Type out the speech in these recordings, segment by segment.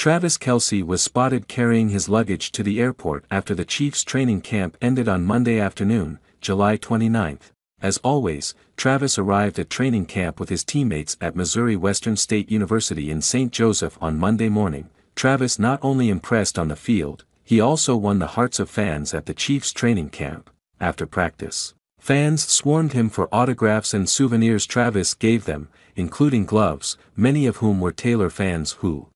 Travis Kelce was spotted carrying his luggage to the airport after the Chiefs training camp ended on Monday afternoon, July 29. As always, Travis arrived at training camp with his teammates at Missouri Western State University in St. Joseph on Monday morning. Travis not only impressed on the field, he also won the hearts of fans at the Chiefs training camp. After practice, fans swarmed him for autographs and souvenirs Travis gave them, including gloves, many of whom were Taylor fans who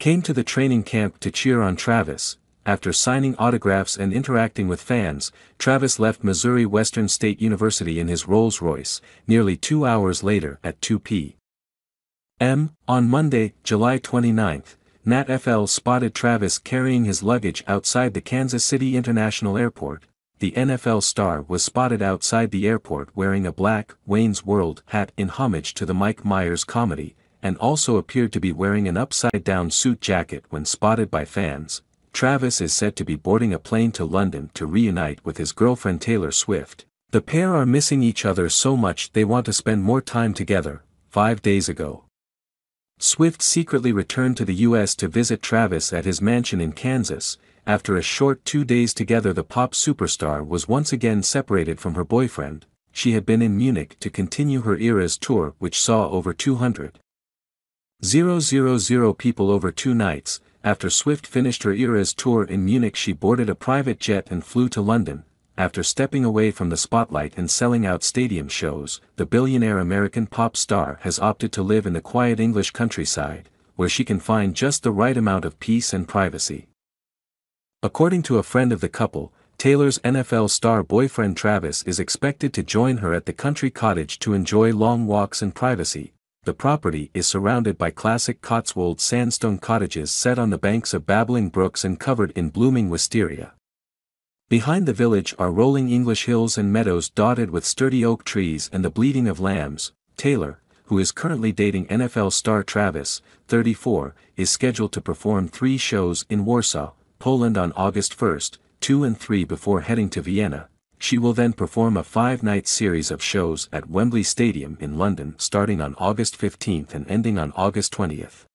came to the training camp to cheer on Travis. After signing autographs and interacting with fans, Travis left Missouri Western State University in his Rolls-Royce, nearly 2 hours later at 2 p.m. On Monday, July 29, NFL spotted Travis carrying his luggage outside the Kansas City International Airport. The NFL star was spotted outside the airport wearing a black Wayne's World hat in homage to the Mike Myers comedy, and also appeared to be wearing an upside-down suit jacket when spotted by fans. Travis is said to be boarding a plane to London to reunite with his girlfriend Taylor Swift. The pair are missing each other so much they want to spend more time together. 5 days ago, Swift secretly returned to the U.S. to visit Travis at his mansion in Kansas. After a short 2 days together, the pop superstar was once again separated from her boyfriend. She had been in Munich to continue her Eras Tour, which saw over 200,000 people over 2 nights. After Swift finished her Eras Tour in Munich, she boarded a private jet and flew to London. After stepping away from the spotlight and selling out stadium shows, the billionaire American pop star has opted to live in the quiet English countryside, where she can find just the right amount of peace and privacy. According to a friend of the couple, Taylor's NFL star boyfriend Travis is expected to join her at the country cottage to enjoy long walks and privacy. The property is surrounded by classic Cotswold sandstone cottages set on the banks of babbling brooks and covered in blooming wisteria. Behind the village are rolling English hills and meadows dotted with sturdy oak trees and the bleating of lambs. Taylor, who is currently dating NFL star Travis, 34, is scheduled to perform 3 shows in Warsaw, Poland on August 1, 2 and 3 before heading to Vienna. She will then perform a 5-night series of shows at Wembley Stadium in London starting on August 15 and ending on August 20.